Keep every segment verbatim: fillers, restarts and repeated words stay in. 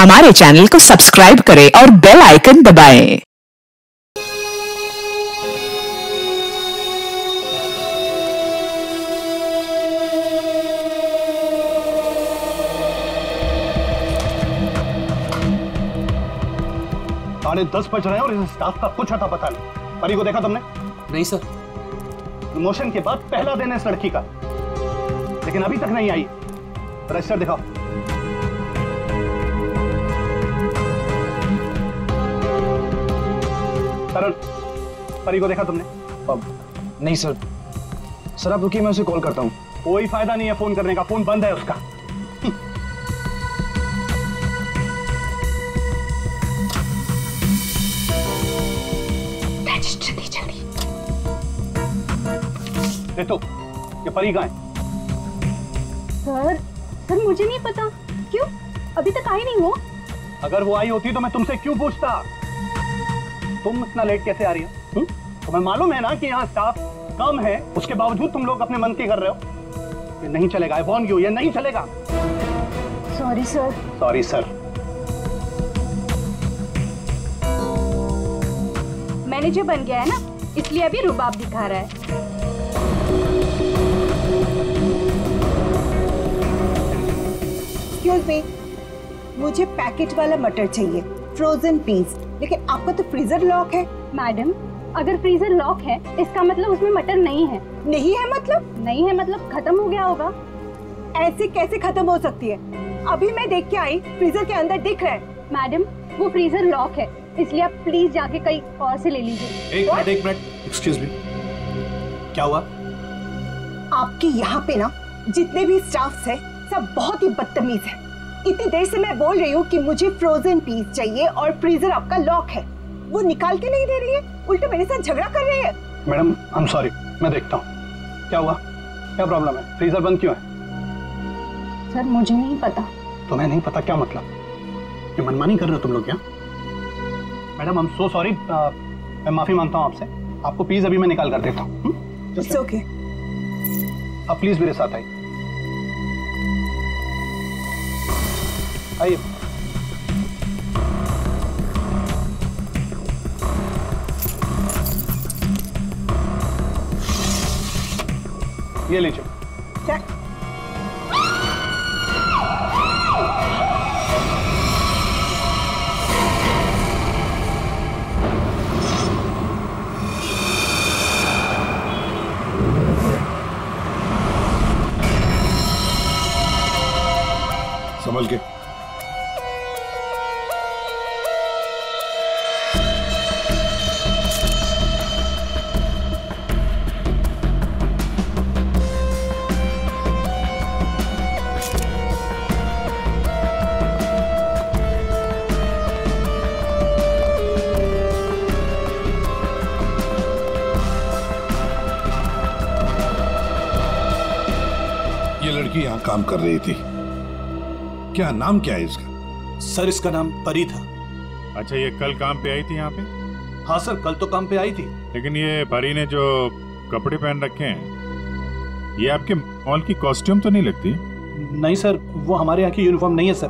हमारे चैनल को सब्सक्राइब करें और बेल आइकन दबाएं। साढ़े दस बज रहे हैं और इस स्टाफ का कुछ अता पता नहीं। परी को देखा तुमने? नहीं सर। प्रमोशन के बाद पहला दिन है इस लड़की का, लेकिन अभी तक नहीं आई। रजिस्टर दिखाओ। तरुण, परी को देखा तुमने? अब नहीं सर। सर आप रुकिए, मैं उसे कॉल करता हूँ। कोई फायदा नहीं है फोन करने का, फोन बंद है उसका। रितु, ये परी कहाँ है? सर, सर मुझे नहीं पता। क्यों? अभी तक आई नहीं वो। अगर वो आई होती तो मैं तुमसे क्यों पूछता? तुम इतना लेट कैसे आ रही हो? तुम्हें मालूम है ना कि यहाँ स्टाफ कम है, उसके बावजूद तुम लोग अपने मन की कर रहे हो। ये नहीं चलेगा, आई वार्न यू, ये नहीं चलेगा। Sorry sir. Sorry sir. Manager बन गया है ना, इसलिए अभी रुबाब दिखा रहा है। क्यों? मुझे पैकेट वाला मटर चाहिए, फ्रोजन पीस। लेकिन आपका तो फ्रीजर लॉक है। मैडम, अगर फ्रीजर लॉक है इसका मतलब उसमें मटर नहीं है। नहीं है मतलब? नहीं है मतलब खत्म हो गया होगा। ऐसे कैसे खत्म हो सकती है? अभी मैं देख के आई, फ्रीजर के अंदर दिख रहा है। मैडम, वो फ्रीजर लॉक है, इसलिए आप प्लीज जाके कहीं और से ले लीजिए। एक मिनट, एक मिनट, एक्सक्यूज मी, क्या हुआ? आपके यहाँ पे ना जितने भी स्टाफ है सब बहुत ही बदतमीज है। इतनी देर से मैं बोल रही हूँ कि मुझे फ्रोजन पीस चाहिए और फ्रीजर आपका लॉक है, वो निकाल के नहीं दे रही है, उल्टा मेरे साथ झगड़ा कर रही है। मैडम, आई एम सॉरी, मैं देखता हूँ क्या हुआ, क्या प्रॉब्लम है, फ्रीजर बंद क्यों है? सर मुझे नहीं पता। तुम्हें नहीं पता क्या मतलब? ये मनमानी कर रहे हो तुम लोग क्या? Madam I am so sorry, मैं माफी मांगता हूँ आपसे। आपको पीस अभी मैं निकाल कर देता हूँ। आप प्लीज मेरे साथ आइए, आइए। ये लीजिए। संभल के। लड़की यहाँ काम कर रही थी, क्या नाम क्या है इसका? सर इसका नाम परी था। अच्छा, ये कल काम पे आई थी यहाँ पे? हाँ सर, कल तो काम पे आई थी। लेकिन ये परी ने जो कपड़े पहन रखे हैं, ये आपके मॉल की कॉस्ट्यूम तो नहीं लगती? नहीं सर, वो हमारे यहाँ की यूनिफॉर्म नहीं है सर।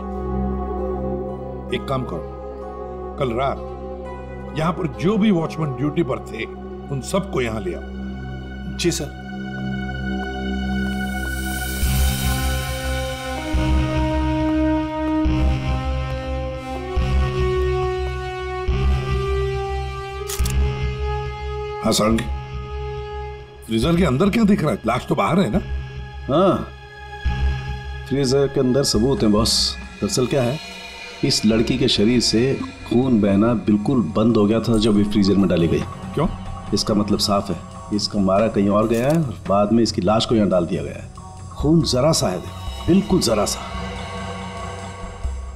एक काम करो, कल रात यहाँ पर जो भी वॉचमैन ड्यूटी पर थे उन सबको यहाँ ले आओ। जी सर। हाँ सर, फ्रीजर के अंदर क्या दिख रहा है? लाश तो बाहर है ना। हाँ, फ्रीजर के अंदर सबूत हैं बॉस। दरअसल क्या है, इस लड़की के शरीर से खून बहना बिल्कुल बंद हो गया था जब ये फ्रीजर में डाली गई। क्यों? इसका मतलब साफ है, इसका मारा कहीं और गया है और बाद में इसकी लाश को यहाँ डाल दिया गया है। खून जरा सा है, बिल्कुल जरा सा।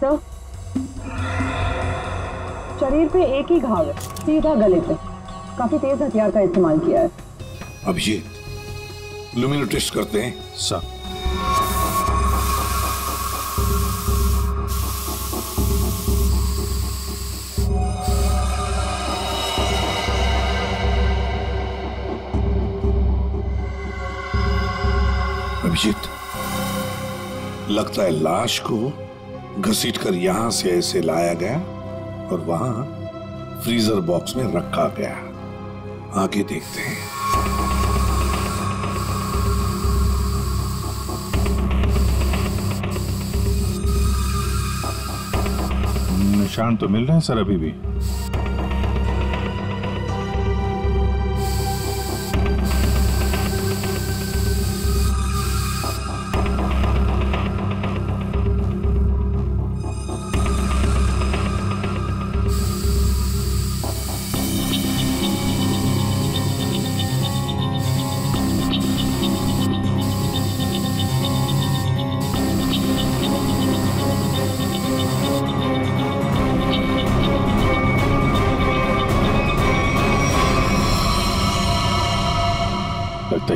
तो शरीर पे एक ही घाव है, सीधा गले पे। काफी तेज हथियार का इस्तेमाल किया है। अब ये लुमिनो टेस्ट करते हैं सर। अभिजीत, लगता है लाश को घसीटकर यहां से ऐसे लाया गया और वहां फ्रीजर बॉक्स में रखा गया। आगे देखते हैं। निशान तो मिल रहे हैं सर अभी भी।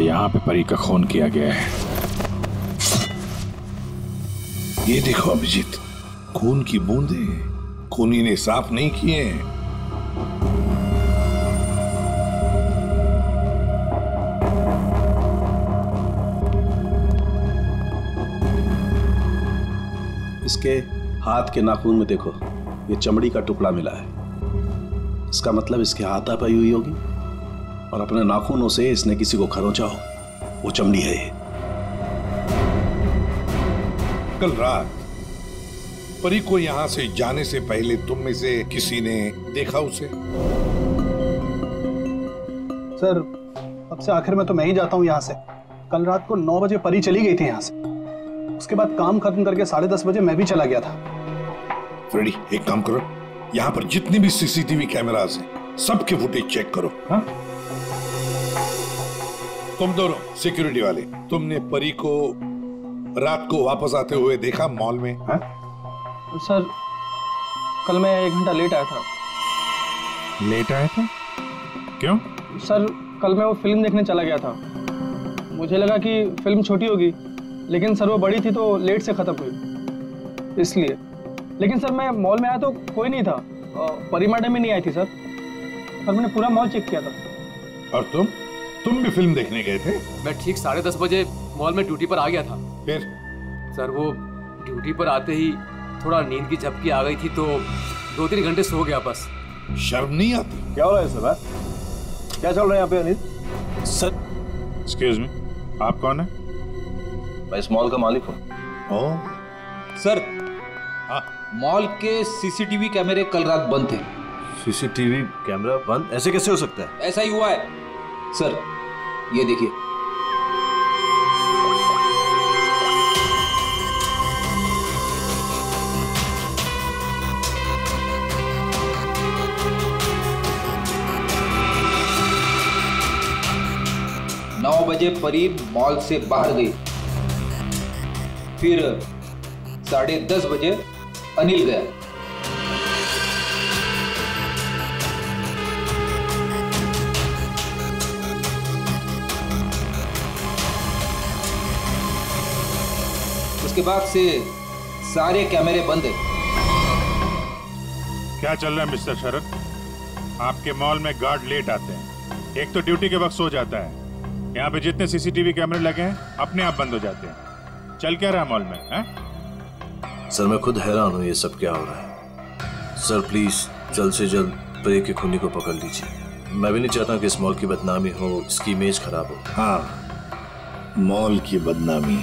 यहाँ पे परी का खून किया गया है। ये देखो अभिजीत, खून की बूंदे खूनी ने साफ नहीं किए हैं। इसके हाथ के नाखून में देखो, ये चमड़ी का टुकड़ा मिला है। इसका मतलब इसके हाथापाई हुई होगी और अपने नाखूनों से इसने किसी को खरोंचा हो। वो चमड़ी है। कल रात परी को यहां से जाने से पहले तुम में से किसी ने देखा उसे? सर, अब से आखिर में तो मैं ही जाता हूं यहां से। कल रात को नौ बजे परी चली गई थी यहां से। उसके बाद काम खत्म करके साढ़े दस बजे मैं भी चला गया था। फ्रेडी, एक काम करो, यहां पर जितनी भी सीसीटीवी कैमराज हैं सबके फुटेज चेक करो। हा? तुम दोनों सिक्योरिटी वाले, तुमने परी को रात को वापस आते हुए देखा मॉल में? हा? सर, कल मैं एक घंटा लेट आया था। लेट आया था? क्यों? सर, कल मैं वो फिल्म देखने चला गया था। मुझे लगा कि फिल्म छोटी होगी, लेकिन सर वो बड़ी थी तो लेट से खत्म हुई, इसलिए। लेकिन सर, मैं मॉल में आया तो कोई नहीं था। परी मैडम भी नहीं आई थी सर। सर, मैंने पूरा मॉल चेक किया था। और तुम? तुम भी फिल्म देखने गए थे? मैं ठीक साढ़े दस बजे मॉल में ड्यूटी पर आ गया था। फिर? सर, वो ड्यूटी पर आते ही थोड़ा नींद की झपकी आ गई थी तो दो तीन घंटे सो गया बस। शर्म नहीं आती? क्या हो रहा है सर? क्या चल रहा है यहाँ पे अनिल? सर, एक्सक्यूज मी, आप कौन है? मैं इस मॉल का मालिक हूँ। ओह सर, मॉल के सीसीटीवी कैमरे कल रात बंद थे। सीसीटीवी कैमरा बंद? ऐसे कैसे हो सकता है? ऐसा ही हुआ है सर, ये देखिए। नौ बजे परी मॉल से बाहर गई, फिर साढ़े दस बजे अनिल गया, के बाद से सारे कैमरे बंद हैं। क्या चल रहा है मिस्टर शरद? आपके मॉल में गार्ड लेट आते हैं, एक तो ड्यूटी के वक्त सो जाता है। यहाँ पे जितने सीसीटीवी कैमरे लगे हैं अपने आप बंद हो जाते हैं। चल क्या रहा है मॉल में? है सर, मैं खुद हैरान हूँ ये सब क्या हो रहा है। सर प्लीज जल्द से जल्द परी के खूनी को पकड़ लीजिए। मैं भी नहीं चाहता कि इस मॉल की बदनामी हो, इसकी इमेज खराब हो। हाँ, मॉल की बदनामी।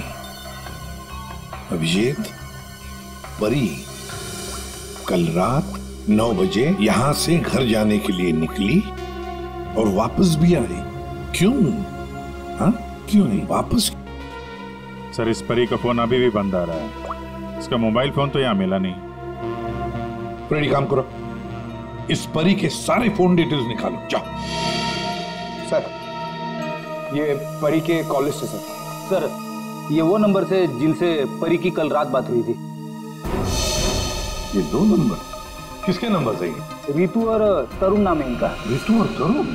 अभिजीत, परी कल रात नौ बजे यहां से घर जाने के लिए निकली और वापस भी आई। क्यों? हाँ, क्यों नहीं वापस? सर, इस परी का फोन अभी भी बंद आ रहा है। इसका मोबाइल फोन तो यहाँ मिला नहीं। फ्रेडी, काम करो, इस परी के सारे फोन डिटेल्स निकालो। जाओ। सर, ये परी के कॉलेज से सर। सर, ये वो नंबर से जिनसे परी की कल रात बात हुई थी। ये दो नंबर? किसके नंबर से? रितु और तरुण नाम है इनका। रितु और तरुण?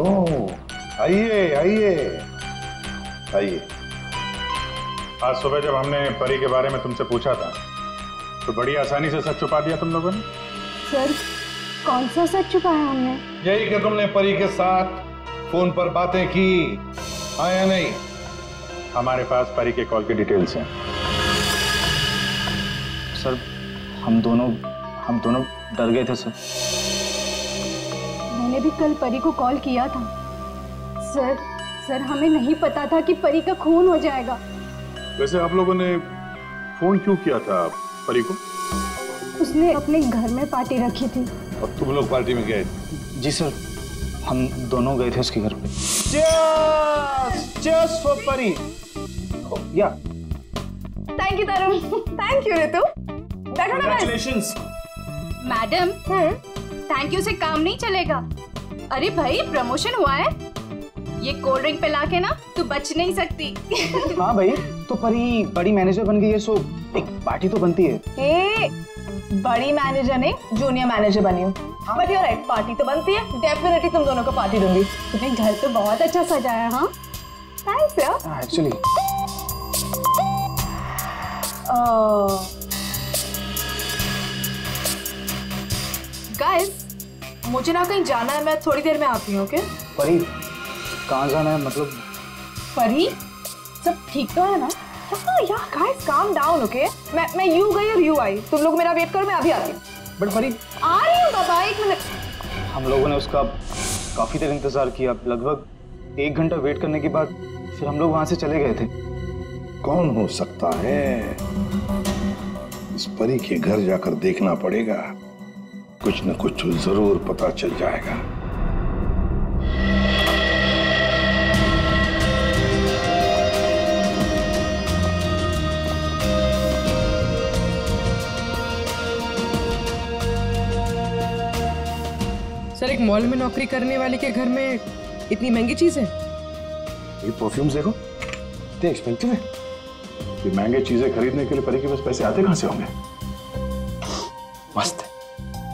ओह, आइए आइए आइए। आज सुबह जब हमने परी के बारे में तुमसे पूछा था तो बड़ी आसानी से सच छुपा दिया तुम लोगों ने। सर, कौन सा सच छुपाया हमने? यही कि तुमने परी के साथ फोन पर बातें की, आया नहीं? हमारे पास परी के कॉल की डिटेल्स हैं। सर हम दोनों हम दोनों डर गए थे सर। मैंने भी कल परी को कॉल किया था सर। सर हमें नहीं पता था कि परी का खून हो जाएगा। वैसे आप लोगों ने फोन क्यों किया था परी को? उसने अपने घर में पार्टी रखी थी। और तुम लोग पार्टी में गए? जी सर हम दोनों गए थे उसके घर पे। Cheers! Cheers for परी! Oh, yeah. Thank you Tarun. Thank you Ritu. Congratulations. Madam thank you से काम नहीं चलेगा। अरे भाई प्रमोशन हुआ है, ये कोल्ड ड्रिंक पे लाके ना तू बच नहीं सकती। हाँ भाई तो परी बड़ी मैनेजर बन गई है, सो एक पार्टी तो बनती है। ए, बड़ी मैनेजर ने जूनियर मैनेजर बनी हूँ। बट यूर राइट, पार्टी तो बनती है। डेफिनेटली तुम दोनों को पार्टी दूंगी। तुम्हें घर तो बहुत अच्छा सजाया। हाँ थैंक्स यार। एक्चुअली गाइस मुझे ना कहीं जाना है, मैं थोड़ी देर में आती हूँ। ओके परी कहाँ जाना है? मतलब परी सब ठीक तो है ना? यार गाइस काम डाउन। ओके मैं मैं यू गई और यू आई, तुम लोग मेरा वेट करो, मैं अभी आ रही हूँ। बट परी आ रही हूँ बाबा, एक मिनट। हम लोगों ने उसका काफी देर इंतजार किया, लगभग एक घंटा वेट करने के बाद फिर हम लोग वहां से चले गए थे। कौन हो सकता है? इस परी के घर जाकर देखना पड़ेगा, कुछ न कुछ जरूर पता चल जाएगा। सर एक मॉल में नौकरी करने वाले के घर में इतनी महंगी चीज है? ये परफ्यूम्स देखो, इतने एक्सपेंसिव है। ये महंगे चीजें खरीदने के लिए परी के पास पैसे आते कहाँ से होंगे? मस्त है,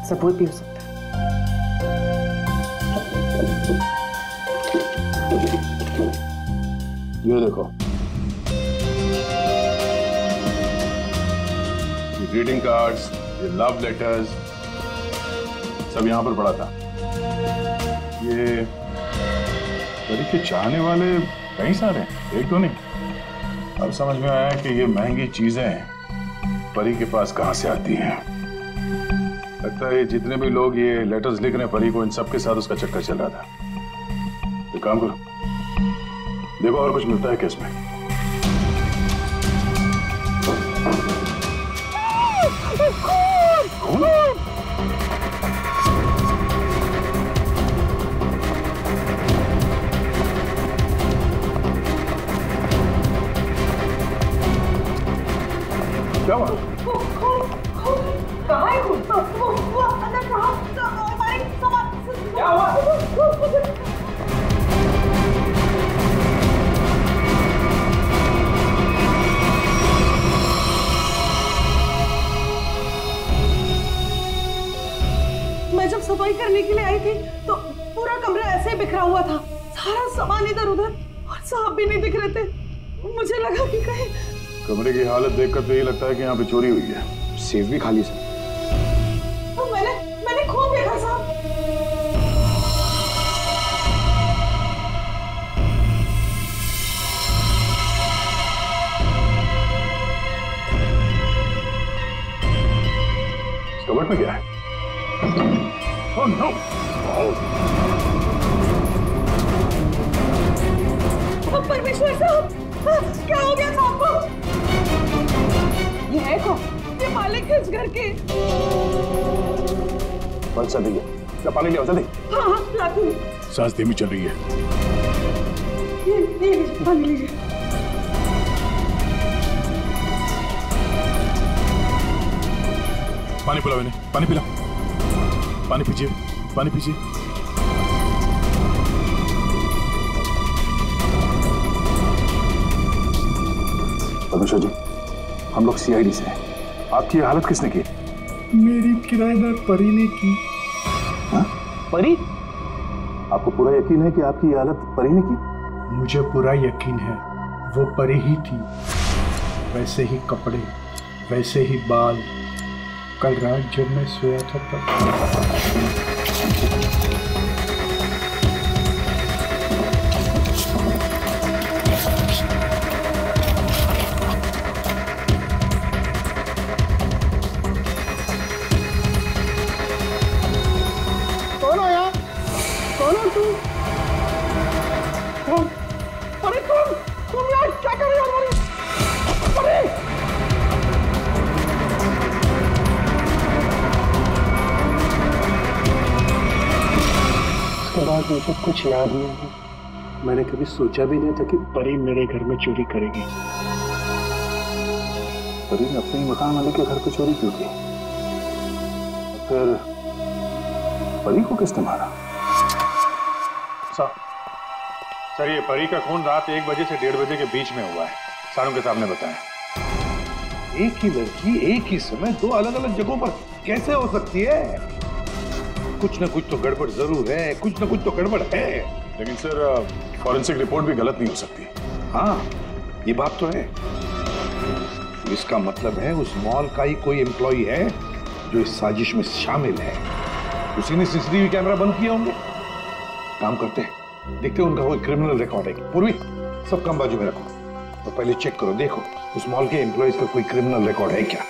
सब कोई पी सकता है। ये देखो ये ग्रीटिंग कार्ड्स, ये लव लेटर्स सब यहाँ पर पड़ा था। ये परी के चाहने वाले कई सारे हैं, एक तो नहीं। अब समझ में आया कि ये महंगी चीजें परी के पास कहाँ से आती हैं। लगता है ये जितने भी लोग ये लेटर्स लिख रहे हैं परी को, इन सब के साथ उसका चक्कर चल रहा था। तो काम करो देखो और कुछ मिलता है क्या इसमें। क्या हुआ? कहाँ है तू? क्या हुआ? मैं जब सफाई करने के लिए आई थी तो पूरा कमरा ऐसे ही बिखरा हुआ था, सारा सामान इधर उधर, और साहब भी नहीं दिख रहे थे। मुझे लगा कि कहीं कमरे की हालत देखकर तो यही लगता है कि यहाँ पे चोरी हुई है। सेफ भी खाली सर। तो मैंने मैंने खूब देखा साहब। कबर्ड में क्या है? Oh no! Oh! परमेश्वर साहब क्या हो गया साहब को? ये है को? ये मालिक है इस घर के। बल्सा दी है। पानी ले आओ जल्दी। हाँ हाँ लाती हूँ। सांस धीमी चल रही है। ये ये लीजिए पानी लीजिए। पानी पिलाओ इन्हें, पानी पिलाओ, पानी पीजिए, पानी पीजिए। परमेश्वर जी हम लोग सीआईडी से हैं। आपकी हालत किसने की? मेरी किराएदार परी ने की। हा? परी? आपको पूरा यकीन है कि आपकी हालत परी ने की? मुझे पूरा यकीन है, वो परी ही थी। वैसे ही कपड़े, वैसे ही बाल, कल रात जब मैं सोया था तब। कौन आया? कौन है तू? कौन? अरे तुम तुम यार क्या कर रहे हो? उसके बाद मुझे कुछ याद नहीं है। मैंने कभी सोचा भी नहीं था कि परी मेरे घर में चोरी करेगी। परी ने अपने मकान वाले के घर पे चोरी क्यों की? फिर परी को किसने मारा? सर, सर ये परी का खून रात एक बजे से डेढ़ बजे के बीच में हुआ है, सारुण के सामने बताया। एक ही लड़की एक ही समय दो अलग अलग जगहों पर कैसे हो सकती है? कुछ ना कुछ तो गड़बड़ जरूर है, कुछ ना कुछ तो गड़बड़ है। लेकिन सर फॉरेंसिक रिपोर्ट भी गलत नहीं हो सकती। हाँ ये बात तो है। इसका मतलब है उस मॉल का ही कोई एम्प्लॉई है जो इस साजिश में शामिल है। उसी ने सीसीटीवी कैमरा बंद किए होंगे। काम करते हैं, देखते हैं उनका कोई क्रिमिनल रिकॉर्ड है। पूर्वी सब काम बाजू में रखो और तो पहले चेक करो, देखो उस मॉल के एम्प्लॉइज का कोई क्रिमिनल रिकॉर्ड है क्या।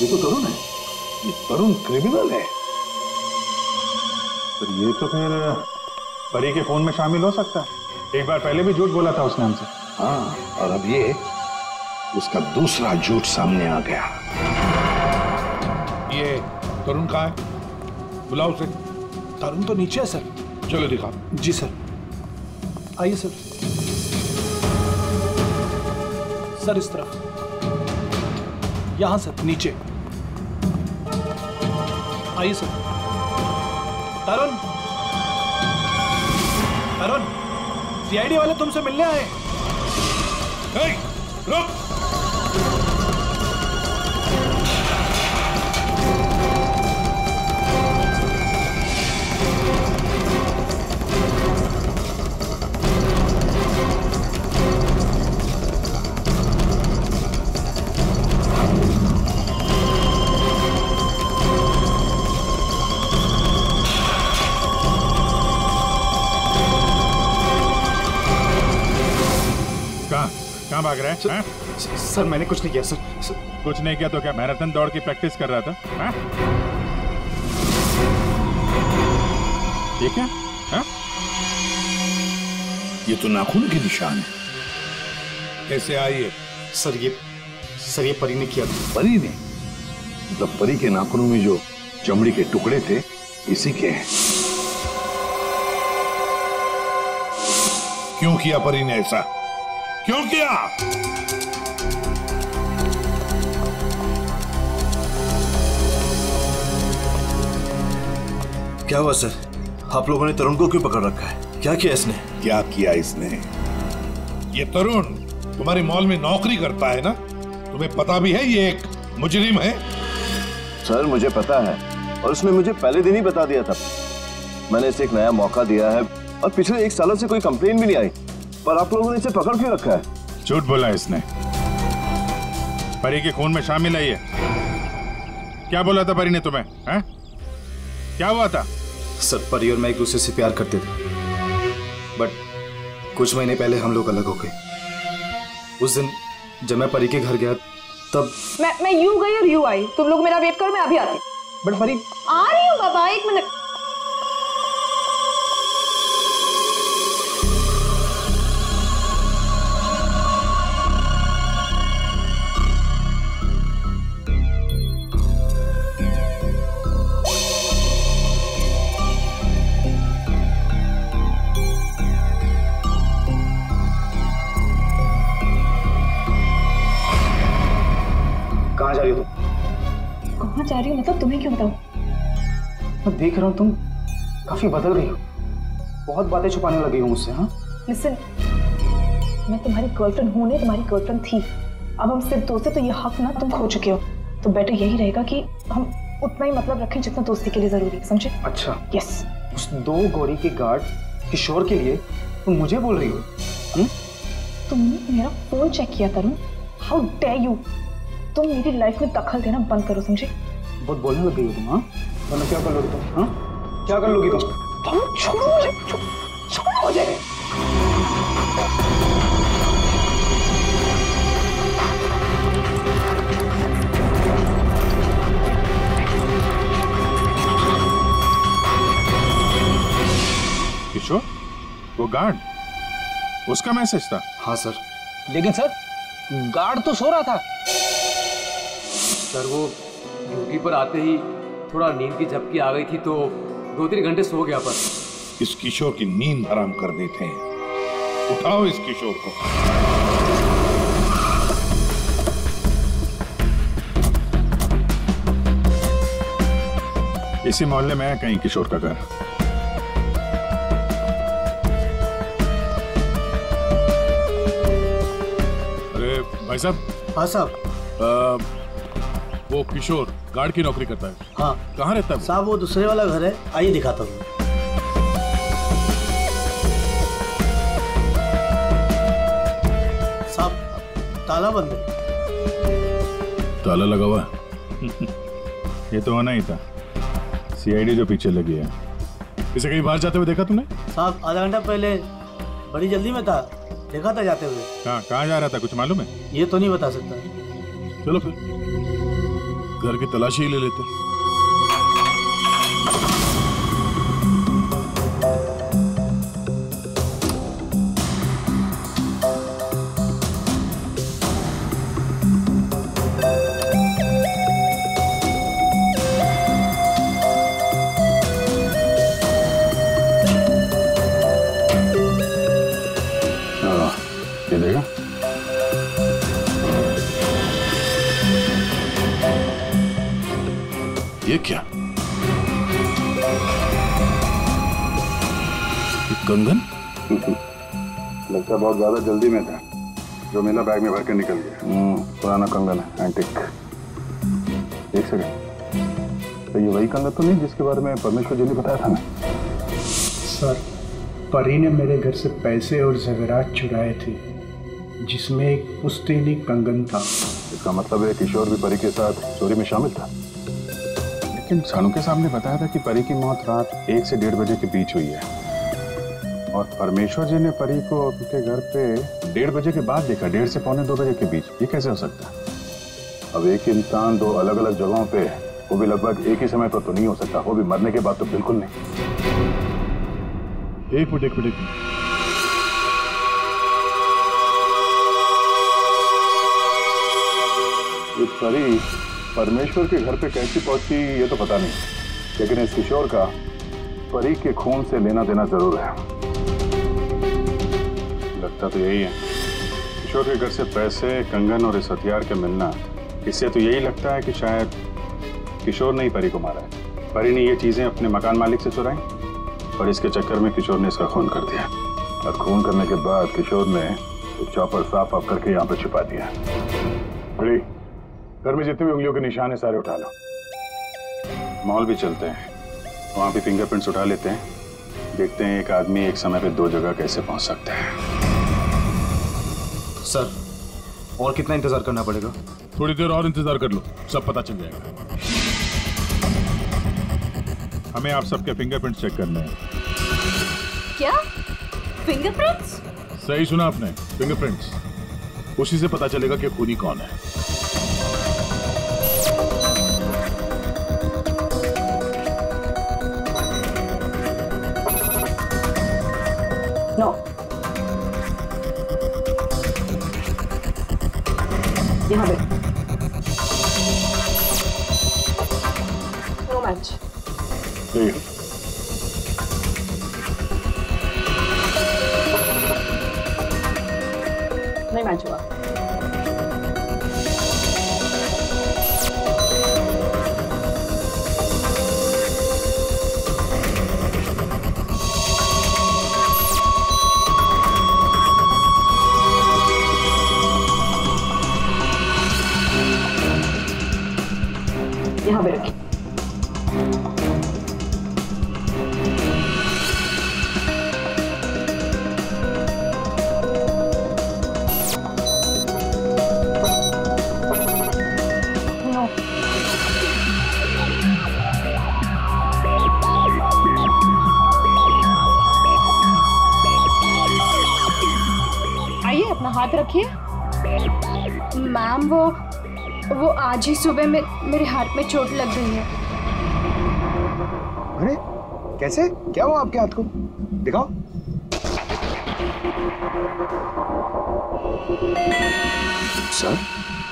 ये तो तरुण है, ये तरुण क्रिमिनल है। पर ये तो फिर परी के फोन में शामिल हो सकता है। एक बार पहले भी झूठ बोला था उसने हमसे। हाँ और अब ये उसका दूसरा झूठ सामने आ गया। ये तरुण कहाँ है? बुलाओ उसे। तरुण तो नीचे है सर। चलो दिखा। जी सर आइए सर। सर इस तरफ, यहाँ सर नीचे आइए सर। तरुण, तरुण सीआईडी वाले तुमसे मिलने आए। नहीं, रुक। भाग रहा है सर, सर मैंने कुछ नहीं किया सर, सर कुछ नहीं किया तो क्या मैराथन दौड़ की प्रैक्टिस कर रहा था? हा? ये क्या? हा? ये तो नाखून के निशान है। कैसे आइए सर? ये सर ये परी ने किया। परी ने? मतलब परी के नाखूनों में जो चमड़ी के टुकड़े थे इसी के हैं। क्यों किया परी ने ऐसा? क्यों किया? क्या हुआ सर? आप लोगों ने तरुण को क्यों पकड़ रखा है? क्या किया इसने? क्या किया इसने? ये तरुण तुम्हारे मॉल में नौकरी करता है ना? तुम्हें पता भी है ये एक मुजरिम है। सर मुझे पता है और उसने मुझे पहले दिन ही बता दिया था। मैंने इसे एक नया मौका दिया है और पिछले एक सालों से कोई कंप्लेन भी नहीं आई, पर आप लोगों ने इसे पकड़ क्यों रखा है? झूठ बोला इसने। परी के खून में शामिल है ये। क्या बोला था परी ने तुम्हें? हैं? क्या हुआ था? सर परी और मैं एक दूसरे से प्यार करते थे, बट कुछ महीने पहले हम लोग अलग हो गए। उस दिन जब मैं परी के घर गया तब मैं मैं यू गई और यू आई। तुम लोग मेरा वेट करो, मैं अभी आती। बट परी आ रही हूँ बाबा, एक मिनट। जा रही हूँ मतलब तुम्हें क्यों बताऊँ? मैं देख रहा हूँ तुम काफी बदल गई हो, बहुत बातें छुपाने लगी हो मुझसे। हाँ लिसन, मैं तुम्हारी गर्लफ्रेंड हूँ, नहीं तुम्हारी गर्लफ्रेंड थी। अब हम सिर्फ दोस्त हैं तो ये हक ना तुम खो चुके हो। तो बेटर यही रहेगा कि हम उतना ही मतलब रखें जितना दोस्ती के लिए जरूरी है, समझे? अच्छा यस। उस दो गोरी के गार्ड किशोर के लिए तुम मुझे बोल रही हो? तुमने मेरा फोन चेक किया तरुण? How dare you! तुम मेरी लाइफ में दखल देना बंद करो, समझे? बहुत बोलने लग गई हो तुम। हाँ वरना क्या कर लोगी तुम? हाँ क्या कर लोगी तुम? छोड़ो मुझे, छोड़ो मुझे। किशोर, वो गार्ड, उसका मैसेज था? हाँ सर। लेकिन सर गार्ड तो सो रहा था सर। वो ड्यूटी पर आते ही थोड़ा नींद की झपकी आ गई थी तो दो तीन घंटे सो गया। पर इस किशोर की नींद हराम कर देते हैं। उठाओ इस किशोर को। इसी मोहल्ले में है कहीं किशोर का घर। अरे भाई साहब। हाँ साहब। वो किशोर गार्ड की नौकरी करता है? हाँ। कहाँ रहता है साहब? वो दूसरे वाला घर है, आइए दिखाता हूँ। साहब ताला बंद है। ताला लगा हुआ है? ये तो होना ही था। सीआईडी जो पीछे लगी है, इसे कहीं बाहर जाते हुए देखा तुमने? साहब आधा घंटा पहले बड़ी जल्दी में था, देखा था जाते हुए। कहाँ कहाँ जा रहा था, कुछ मालूम है? ये तो नहीं बता सकता। चलो फिर घर की तलाशी ले लेते। हाँ, ये देखा। ये क्या? कंगन? लगता बहुत ज्यादा जल्दी में था, जो मेरा बैग में भर के निकल गया। पुराना कंगन है, एंटिक। एक सेकंड, तो ये वही कंगन तो नहीं जिसके बारे में परमेश्वर जी ने बताया था ना? सर, परी ने मेरे घर से पैसे और जेवरात चुराए थे, जिसमें एक पुश्तैनी कंगन था। इसका मतलब है किशोर भी परी के साथ चोरी में शामिल था। सानू के सामने बताया था कि परी की मौत रात एक से डेढ़ बजे के बीच हुई है, और परमेश्वर जी ने परी को उनके घर पे डेढ़ बजे के बाद देखा, डेढ़ से पौने दो बजे के बीच। ये कैसे हो सकता है? अब एक इंसान दो अलग अलग जगहों पे, वो भी लगभग एक ही समय पर तो नहीं हो सकता, वो भी मरने के बाद तो बिल्कुल नहीं। एक मिनट एक मिनट परी परमेश्वर के घर पे कैसे पहुंची ये तो पता नहीं, लेकिन इस किशोर का परी के खून से लेना देना जरूर है। लगता तो यही है। किशोर के घर से पैसे, कंगन और इस हथियार के मिलना, इससे तो यही लगता है कि शायद किशोर ने ही परी को मारा है। परी ने ये चीजें अपने मकान मालिक से चुराई और इसके चक्कर में किशोर ने इसका खून कर दिया, और खून करने के बाद किशोर ने चॉपर साफ साफ करके यहाँ पर छुपा दिया। परी, घर में जितने भी उंगलियों के निशान है सारे उठा लो। मॉल भी चलते हैं, वहाँ भी फिंगरप्रिंट्स उठा लेते हैं, देखते हैं एक आदमी एक समय पे दो जगह कैसे पहुँच सकता है। सर, और कितना इंतजार करना पड़ेगा? थोड़ी देर और इंतजार कर लो, सब पता चल जाएगा। हमें आप सबके फिंगरप्रिंट्स चेक करने हैं। क्या फिंगरप्रिंट्स? सही सुना आपने, फिंगरप्रिंट्स। उसी से पता चलेगा कि खूनी कौन है। No. यहाँ पे। No match. ठीक है। नहीं मैच हुआ। हाथ रखिए। मैम वो वो आज ही सुबह में मेरे हाथ में चोट लग गई है। अरे कैसे, क्या हुआ आपके हाथ को? दिखाओ। सर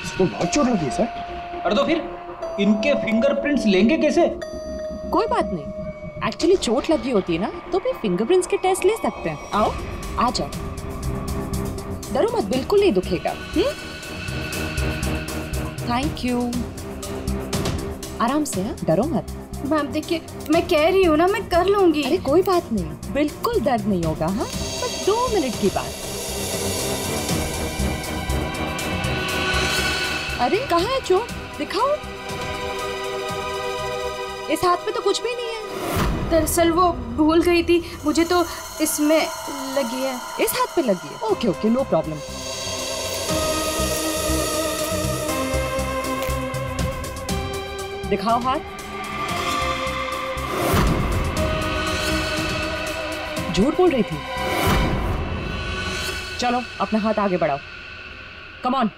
इसको बहुत चोट लगी है सर। अरे तो फिर इनके फिंगरप्रिंट्स लेंगे कैसे? कोई बात नहीं, एक्चुअली चोट लगी होती है ना तो फिर फिंगरप्रिंट्स के टेस्ट ले सकते हैं। आओ आ जाओ, डरो मत, बिल्कुल नहीं दुखेगा। Thank you. आराम से, हाँ डरो मत। मैम देखिए मैं कह रही हूँ ना मैं कर लूंगी। अरे कोई बात नहीं, बिल्कुल दर्द नहीं होगा। हाँ बस दो मिनट की बात। अरे कहाँ है चोट, दिखाओ। इस हाथ पे तो कुछ भी नहीं है। दरअसल वो भूल गई थी, मुझे तो इसमें लगी है। इस हाथ पे लगी है? Okay okay, no problem. दिखाओ हाथ। झूठ बोल रही थी। चलो अपना हाथ आगे बढ़ाओ, कम ऑन।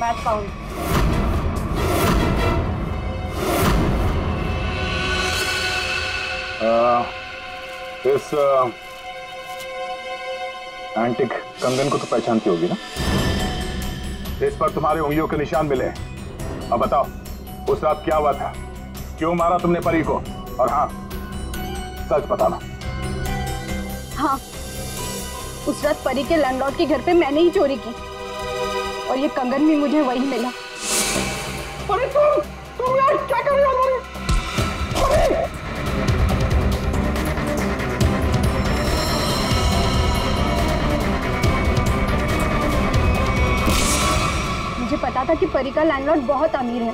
Back count. इस एंटिक कंगन को तो पहचानती होगी ना? इस पर तुम्हारे उंगलियों के निशान मिले। अब बताओ उस रात क्या हुआ था, क्यों मारा तुमने परी को? और हाँ सच बताना। हाँ उस रात परी के लैंडलॉर्ड के घर पे मैंने ही चोरी की और ये कंगन भी मुझे वही मिला। अरे तुम तुम यार क्या कर रहे हो? अरे मुझे पता था कि परी का लैंडलॉर्ड बहुत अमीर है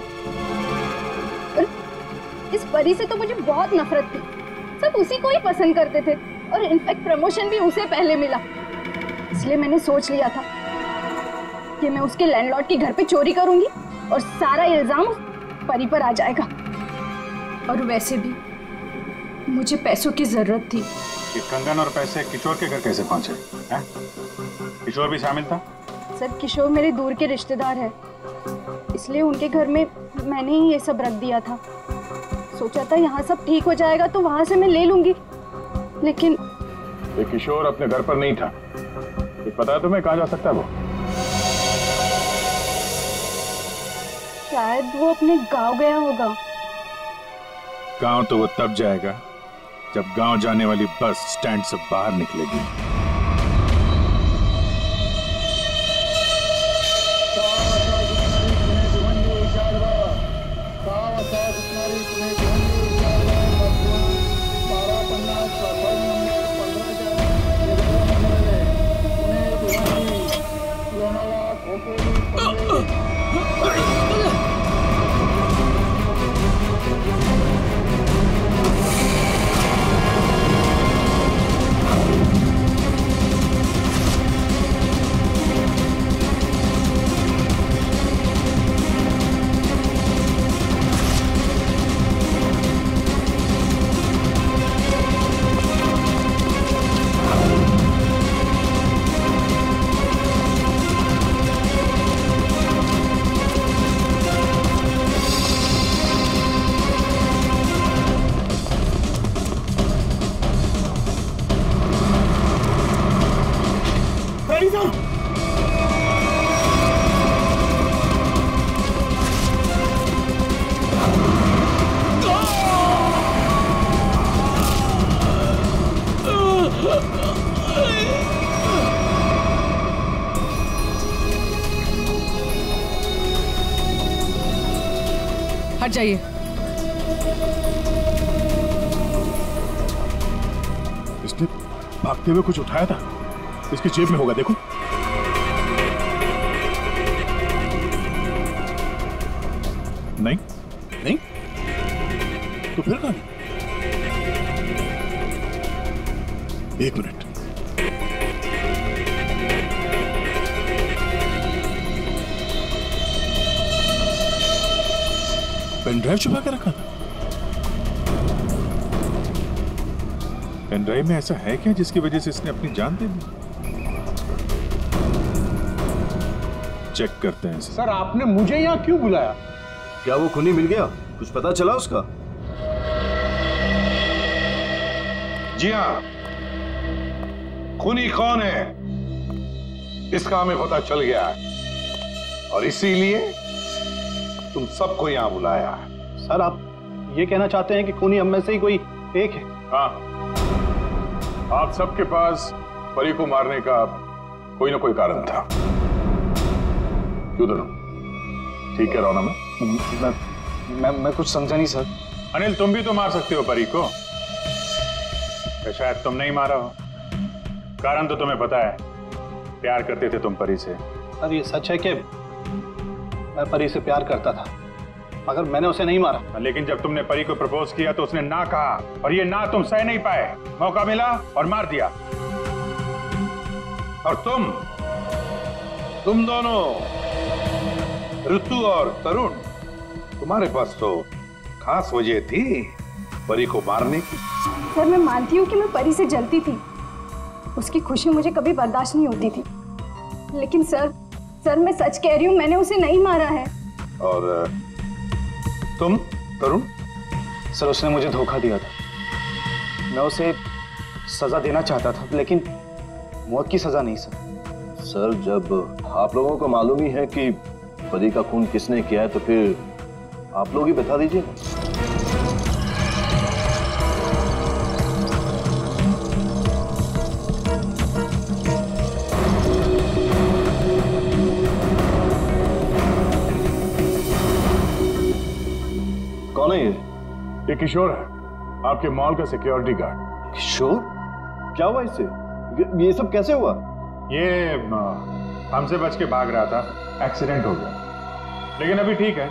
और इस परी से तो मुझे बहुत नफरत थी। सब उसी को ही पसंद करते थे और इनफैक्ट प्रमोशन भी उसे पहले मिला। इसलिए मैंने सोच लिया था कि मैं उसके लैंडलॉर्ड के घर पे चोरी करूंगी और सारा इल्जाम परी पर आ जाएगा। और वैसे भी मुझे पैसों की जरूरत थी। कि कंगन और पैसे किशोर के घर कैसे पहुंचे? किशोर भी शामिल था? सर किशोर मेरे दूर के रिश्तेदार है, इसलिए उनके घर में मैंने ही ये सब रख दिया था। सोचा था यहाँ सब ठीक हो जाएगा तो वहाँ से मैं ले लूंगी, लेकिन ये किशोर अपने घर पर नहीं था। ये पता है तुम्हें कहाँ जा सकता है वो? शायद वो अपने गांव गया होगा। गांव तो वो तब जाएगा जब गांव जाने वाली बस स्टैंड से बाहर निकलेगी। हट जाइए। इसने भागते हुए कुछ उठाया था, इसकी जेब में होगा, देखो। नहीं नहीं तो फिर कहाँ? एक मिनट। पेनड्राइव छुपा के रखा था। पेनड्राइव में ऐसा है क्या जिसकी वजह से इसने अपनी जान दे दी? चेक करते हैं। सर आपने मुझे यहाँ क्यों बुलाया? क्या वो खूनी मिल गया? कुछ पता चला उसका? जी हाँ, खूनी कौन है इसका हमें पता चल गया है और इसीलिए तुम सबको यहाँ बुलाया है। सर आप ये कहना चाहते हैं कि खूनी हम में से ही कोई एक है? हाँ, आप सबके पास परी को मारने का कोई ना कोई कारण था। क्यों दोनों ठीक कह रहा हूं ना? मैं मैं मैं कुछ समझा नहीं सर। अनिल तुम भी तो मार सकते हो परी को, शायद तुम नहीं मारा हो। कारण तो तुम्हें पता है, प्यार करते थे तुम परी से। सर ये सच है कि मैं परी से प्यार करता था मगर मैंने उसे नहीं मारा। लेकिन जब तुमने परी को प्रपोज किया तो उसने ना कहा और ये ना तुम सह नहीं पाए, मौका मिला और मार दिया। और तुम तुम दोनों ऋतु और तरुण, तुम्हारे पास तो खास वजह थी परी को मारने की। सर मैं मानती हूँ कि मैं परी से जलती थी, उसकी खुशी मुझे कभी बर्दाश्त नहीं होती थी, लेकिन सर सर मैं सच कह रही हूँ, मैंने उसे नहीं मारा है। और तुम तरुण? सर उसने मुझे धोखा दिया था, मैं उसे सजा देना चाहता था लेकिन मौत की सजा नहीं। सर सर जब आप लोगों को मालूम ही है कि परी का खून किसने किया है तो फिर आप लोग ही बता दीजिए। कौन है ये? ये किशोर है, आपके मॉल का सिक्योरिटी गार्ड। किशोर? क्या हुआ इससे? ये सब कैसे हुआ? ये हमसे बच के भाग रहा था, एक्सीडेंट हो गया, लेकिन अभी ठीक है।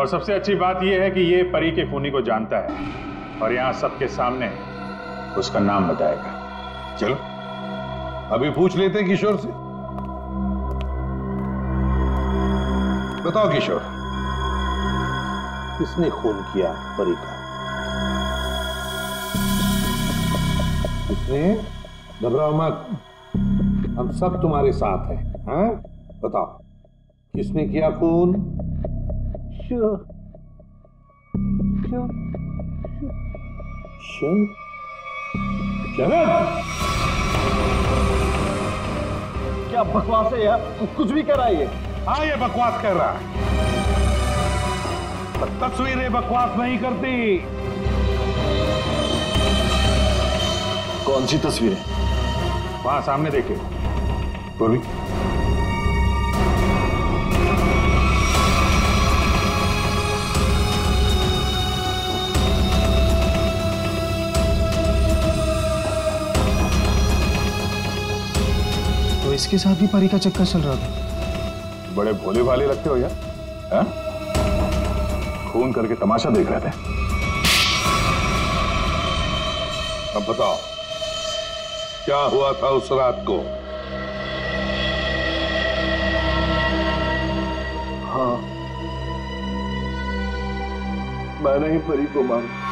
और सबसे अच्छी बात यह है कि ये परी के खूनी को जानता है और यहाँ सबके सामने उसका नाम बताएगा। चलो अभी पूछ लेते हैं किशोर से। बताओ किशोर, किसने खून किया परी का? किसने? घबराओ मत, हम सब तुम्हारे साथ हैं। हाँ बताओ किसने किया खून? Show, show, show, Sharad. क्या बकवास है यार, कुछ भी कर रहा है ये। हाँ ये बकवास कर रहा है, तस्वीरें बकवास नहीं करती। कौन सी तस्वीरें? वहां सामने देखे बोली। इसके साथ भी परी का चक्कर चल रहा था। बड़े भोले भाले लगते हो यार, हा? खून करके तमाशा देख रहे थे। अब बताओ क्या हुआ था उस रात को? हाँ मैंने ही परी को मारा।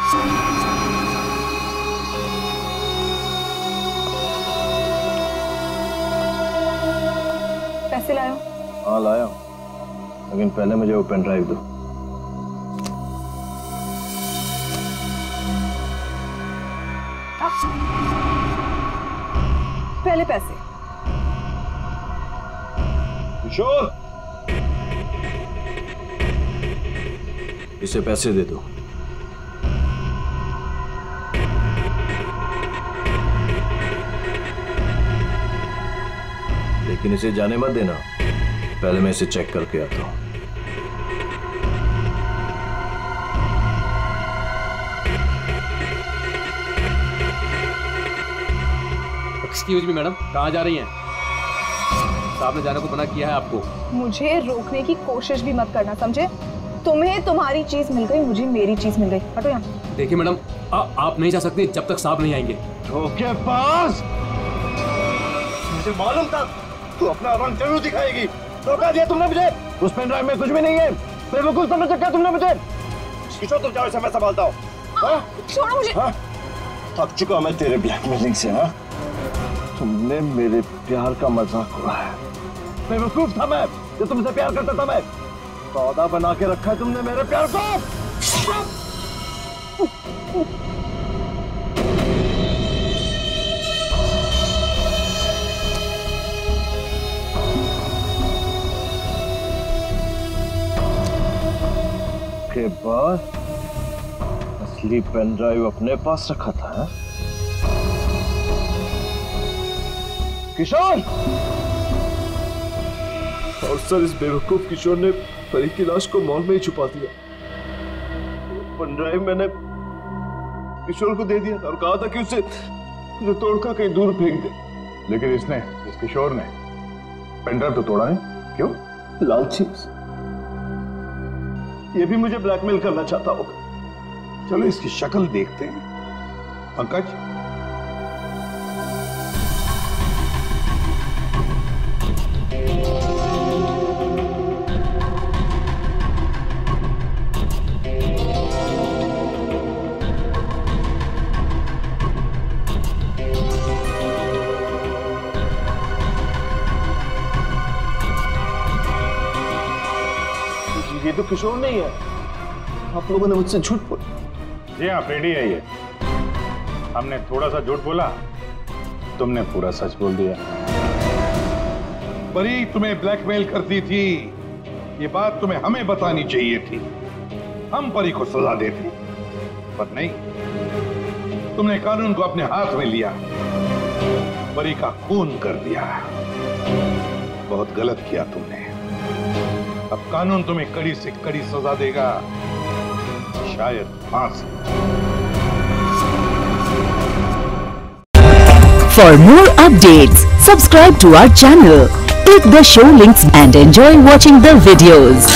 लाया? हाँ लाया, लेकिन पहले मुझे वो पेन ड्राइव दो। पहले पैसे। किशोर इसे पैसे दे दो। लेकिन इसे जाने मत देना, पहले मैं इसे चेक करके आता हूं। एक्सक्यूज मी मैडम, कहाँ जा रही हैं? साहब ने जाने को मना किया है आपको। मुझे रोकने की कोशिश भी मत करना, समझे? तुम्हें तुम्हारी चीज मिल गई, मुझे मेरी चीज मिल गई। हटो यहाँ। देखिए मैडम, आप नहीं जा सकती जब तक साहब नहीं आएंगे। ओके बॉस, मालूम था तू अपना रंग जरूर दिखाएगी। धोखा दिया तुमने मुझे। उस पेन ड्राइव में कुछ भी नहीं है, बेवकूफ समझ क्या तुमने मुझे? किशोर तुम जाओ, इसे मैं संभालता हूँ। छोड़ो मुझे। थक चुका मैं तेरे ब्लैकमेलिंग से। हाँ, तुमने मेरे प्यार का मजाक उड़ाया। बेवकूफ था मैं जो तुमसे प्यार करता था। मैं सौदा बना के रखा है तुमने मेरे प्यार को। के बाद असली पेन ड्राइव अपने पास रखा था। है? किशोर! और सर, इस बेवकूफ किशोर ने परी की लाश को मॉल में ही छुपा दिया। पेन ड्राइव मैंने किशोर को दे दिया और कहा था कि उसे उसे तोड़कर कहीं दूर फेंक दे। लेकिन इसने, इस किशोर ने पेन ड्राइव तो तोड़ा नहीं। क्यों? लालची। ये भी मुझे ब्लैकमेल करना चाहता होगा। चलो इसकी शक्ल देखते हैं। पंकज, ये तो किशोर नहीं है। आप लोगों ने मुझसे झूठ बोला। जी हाँ, फ्रेडी है ये। हमने थोड़ा सा झूठ बोला, तुमने पूरा सच बोल दिया। परी तुम्हें ब्लैकमेल करती थी, ये बात तुम्हें हमें बतानी चाहिए थी। हम परी को सजा देते, पर नहीं, तुमने कानून को अपने हाथ में लिया, परी का खून कर दिया। बहुत गलत किया तुमने। अब कानून तुम्हें कड़ी से कड़ी सजा देगा, शायद फांसी। For more updates subscribe to our channel, click the show links and enjoy watching the videos.